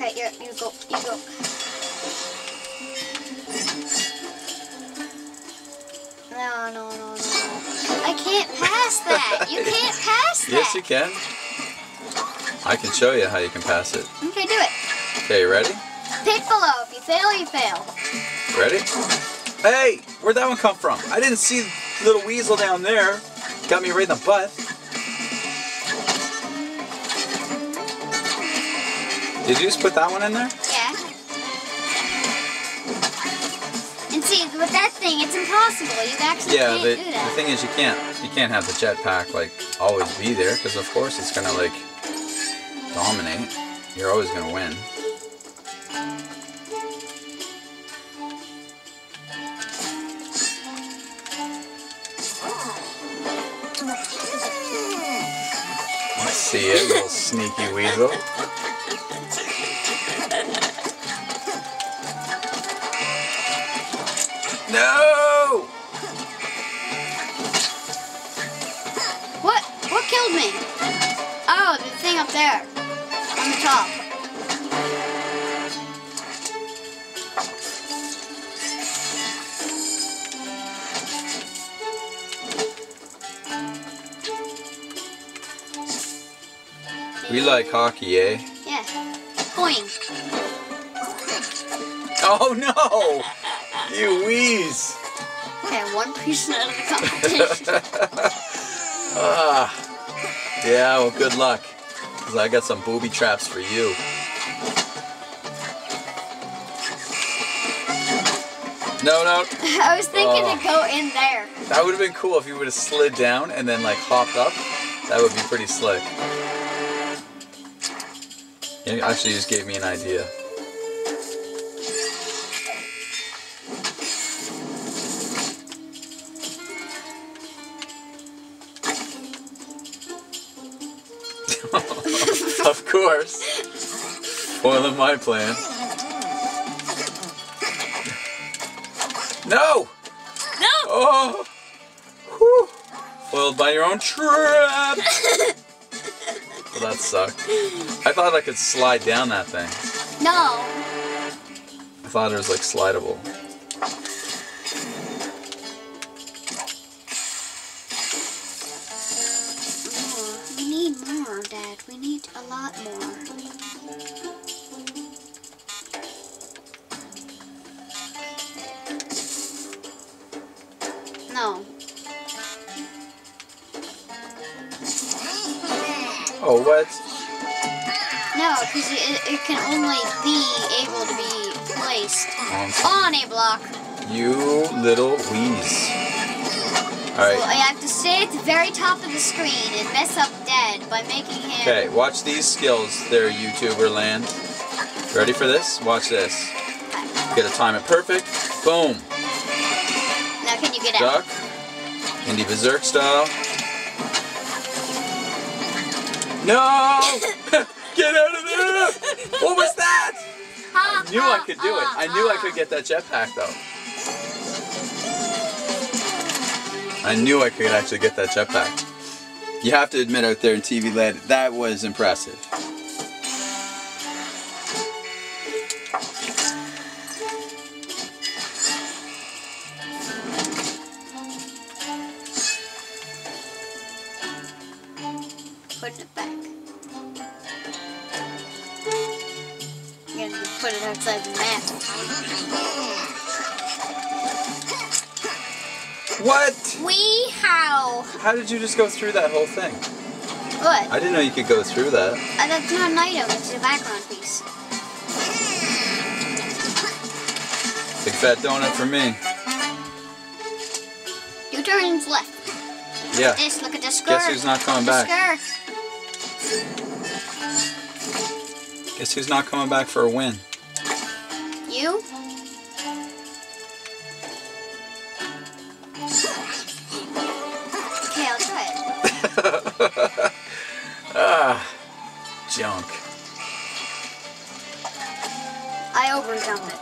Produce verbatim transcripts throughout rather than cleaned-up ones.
Okay, yeah, you go, you go. No, no, no, no. I can't pass that. You can't pass that. Yes, you can. I can show you how you can pass it. Okay, do it. Okay, you ready? Piccolo, if you fail, you fail. Ready? Hey, where'd that one come from? I didn't see the little weasel down there. Got me right in the butt. Did you just put that one in there? Yeah. And see, with that thing, it's impossible. You actually yeah, can't the, do that. Yeah, the thing is, you can't, you can't have the jetpack like always be there, because of course it's gonna like dominate. You're always gonna win. I see it, little sneaky weasel. No! What? What killed me? Oh, the thing up there. On the top. We like hockey, eh? Yeah. Boing. Oh no! You wheeze! Okay, one person out of the competition. Ah. Yeah, well, good luck. Because I got some booby traps for you. No, no. I was thinking oh. to go in there. That would have been cool if you would have slid down and then like hopped up. That would be pretty slick. You actually just gave me an idea. Of course. Spoiling my plan. No! No! Oh! Whew. Foiled by your own trap! Well, that sucked. I thought I could slide down that thing. No. I thought it was like slidable. Oh, we need more, Dad. We need a lot more. No. Oh, what? No, because it, it can only be able to be placed on a block. You little wheeze. Alright. So I have to stay at the very top of the screen and mess up Dad by making him... Okay, watch these skills there, YouTuber land. Ready for this? Watch this. You gotta time it perfect. Boom. Now can you get out? Duck. Indie Berserk style. No! Get out of there! What was that? I knew I could do it. I knew I could get that jetpack though. I knew I could actually get that jetpack. You have to admit out there in T V land, that was impressive. Putting it back. I'm going to put it outside the map. What? Wee how? How did you just go through that whole thing? What? I didn't know you could go through that. Uh, that's not an item, it's a background piece. Big fat donut for me. Two turns left. Yeah. Look at this, look at this skirt. Guess who's not coming back? Skirt. Guess who's not coming back for a win? You? Okay, I'll try it. Ah, junk. I overjumped it.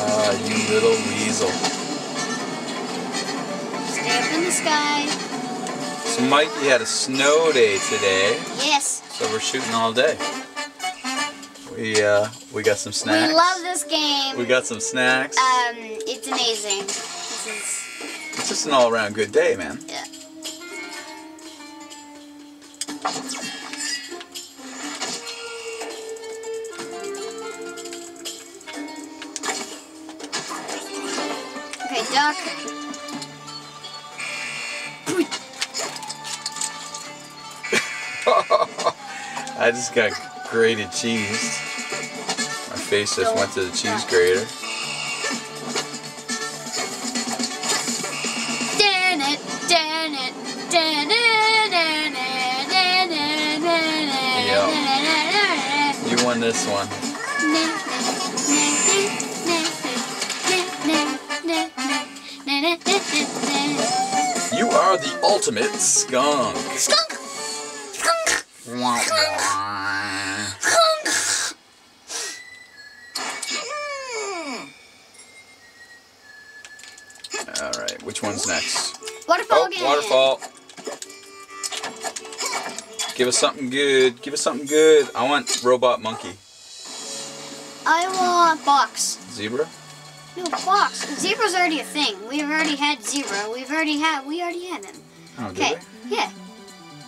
Ah, you little weasel. Stay up in the sky. Miss Mikey had a snow day today. Yes. So we're shooting all day. We uh, we got some snacks. We love this game. We got some snacks. Um, it's amazing. This is... It's just an all-around good day, man. Yeah. Okay, duck. I just got grated cheese. My face just went to the cheese grater. Yep. You won this one. You are the ultimate skunk. Skunk! Skunk! Skunk! Alright, which one's next? Waterfall again. Oh, waterfall. Give us something good. Give us something good. I want robot monkey. I want box. Zebra? No, box. Zebra's already a thing. We've already had zebra. We've already had, we already had him. Oh, did we? Yeah.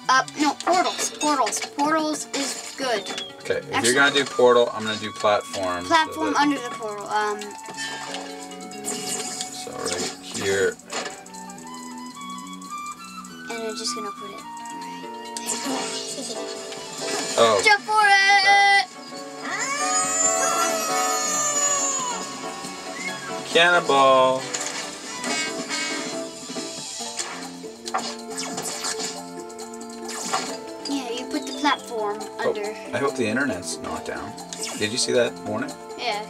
Uh, no, portals. Portals. Portals is good. Okay, if Actually, you're going to do portal, I'm going to do platform. Platform so that... under the portal. Um... So right here. And I'm just gonna put it right there. Oh. Jump for it! Oh. Cannonball. Yeah, you put the platform oh. under. I hope the internet's not down. Did you see that warning? Yeah.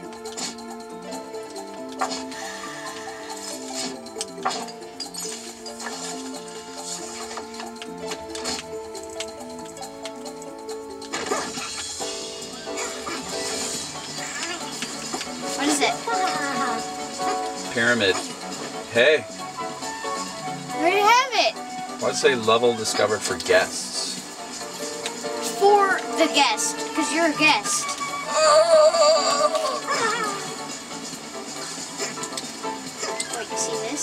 Pyramid. Hey. Where do you have it? Why does it say level discovered for guests? For the guest, because you're a guest. Oh. Wait, you see this?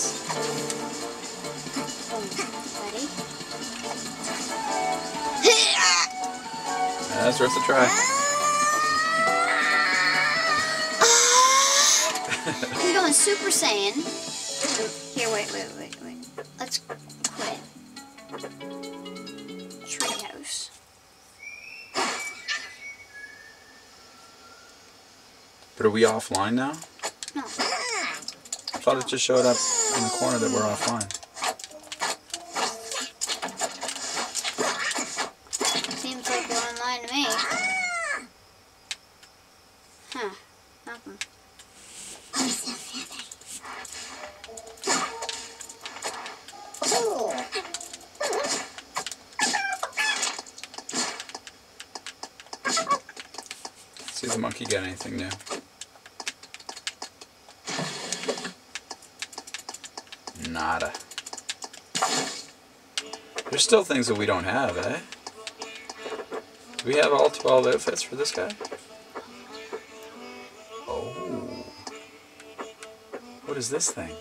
Ready? That's worth a try. He's going Super Saiyan. Here, wait, wait, wait, wait. Let's quit. Treehouse. But are we offline now? No. I thought no. it just showed up in the corner that we're offline. Seems like they're online to me. Huh. Nothing. See if the monkey got anything new. Nada. There's still things that we don't have, eh? Do we have all twelve outfits for this guy? Oh. What is this thing?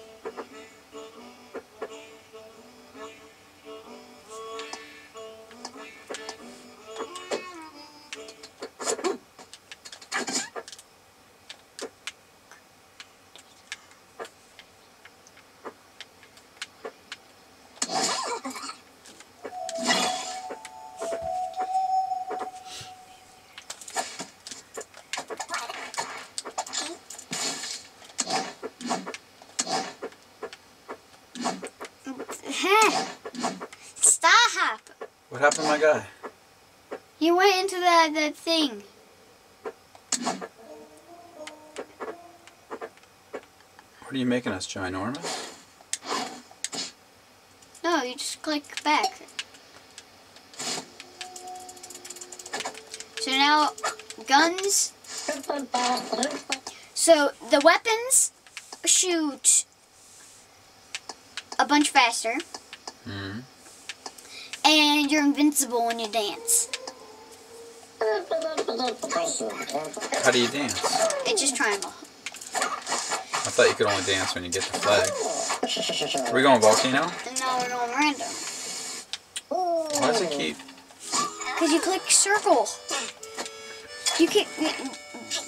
Stop! What happened to my guy? He went into the, the thing. What are you making us, ginormous? No, you just click back. So now, guns. So the weapons shoot a bunch faster. Mm-hmm. pretend you're invincible when you dance. How do you dance? It's just triangle. I thought you could only dance when you get the flag. Are we going volcano? No, we're going random. Why does it keep? Because you click circle. You can't...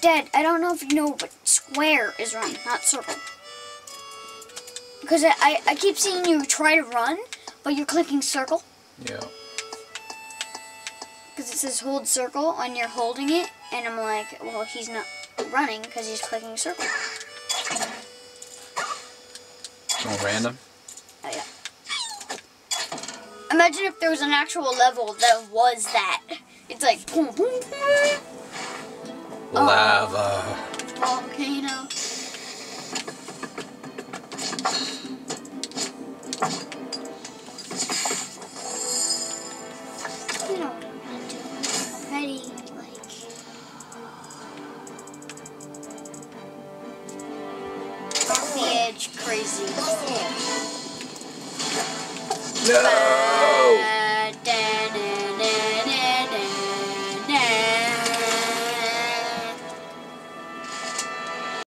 Dad, I don't know if you know, but square is run, not circle. Because I, I, I keep seeing you try to run, but you're clicking circle. Yeah. Because it says hold circle, and you're holding it, and I'm like, well, he's not running because he's clicking circle. All random? Oh, yeah. Imagine if there was an actual level that was that. It's like... Boom, boom, boom. Lava. Oh. Volcano. You know what I'm gonna do already, like... Off the edge, crazy. No! Bye.